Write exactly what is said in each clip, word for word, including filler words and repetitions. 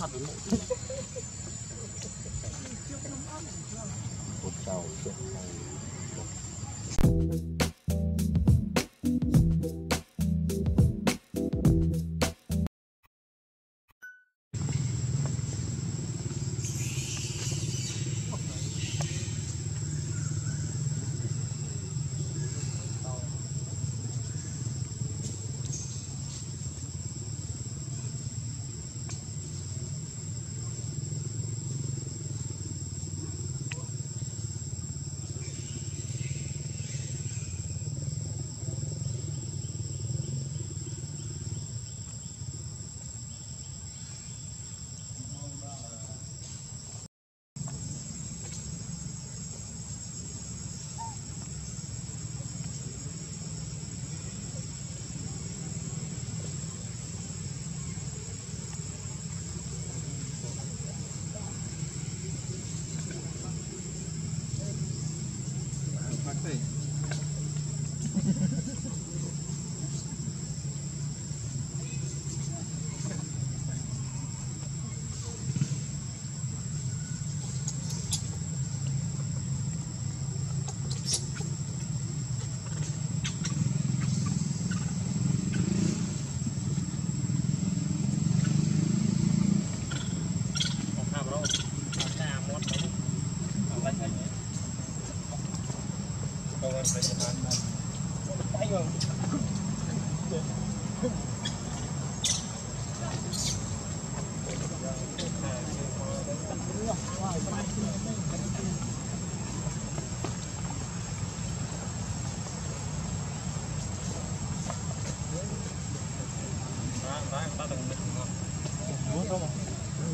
thật với mộ một trầu rượu này. Thank you.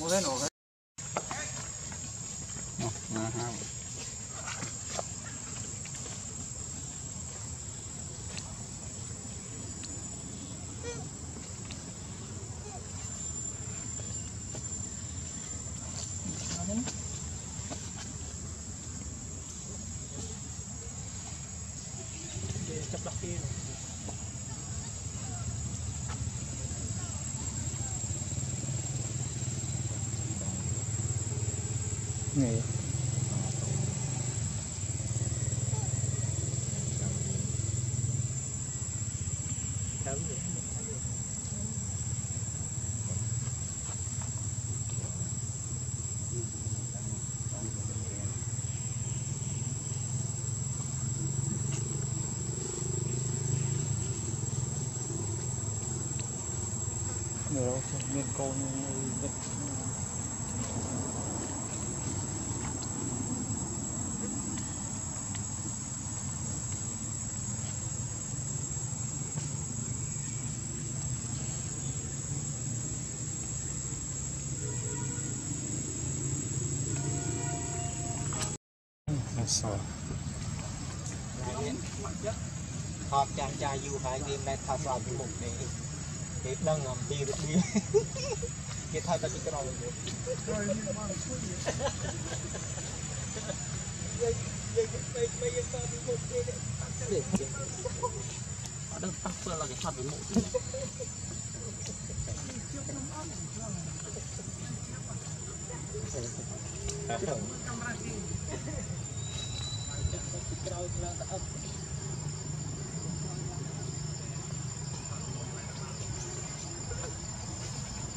Mua thế nào thế? Nào, nào. Chấp đặt kia rồi. Nghỉ. Người đâu miền con Yes, sir. Họp chàng trai du hai đêm nay thao sao bị một để để đăng làm đi được đi. Cái thao ta chỉ cái nào được. Ở đâu tắc phơ là cái thao bị một. Aduh.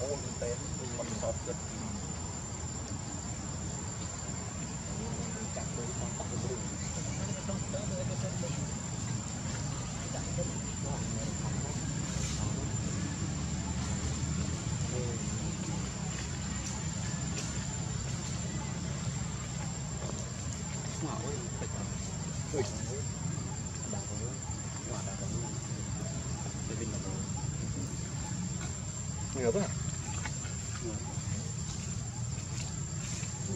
ôn tên mình sọt được chặt đuôi con tóc đuôi màu nhiều quá. Đây.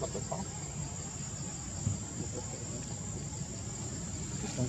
bắt được con. Con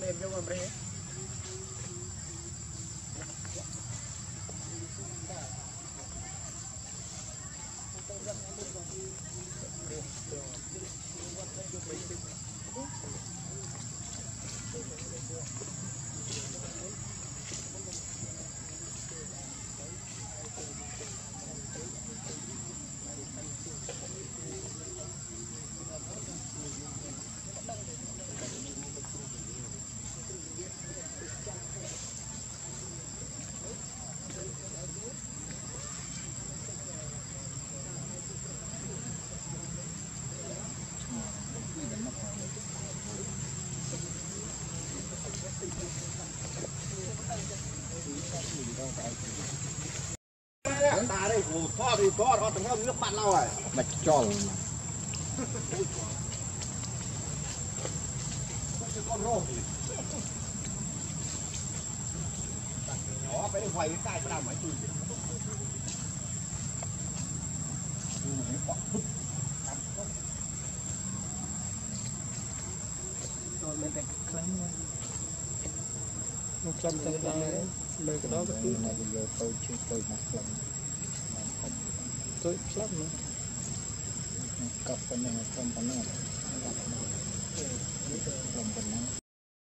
Mềm cho mềm đấy. Hãy subscribe cho kênh Ghiền Mì Gõ để không bỏ lỡ những video hấp dẫn. to thì to, nó từng ngâm nước mặn lau rồi. Mạch tròn. Con rô. Nhỏ bé hoài cái cài vào mấy chui. Rồi lên cái khăn. Một trăm tấn lời cái đó cái này giờ tôi chưa tôi một lần. Tôi lắm nữa. Cặp con này con con này. Hãy subscribe cho kênh Ghiền Mì Gõ để không bỏ lỡ những video hấp dẫn.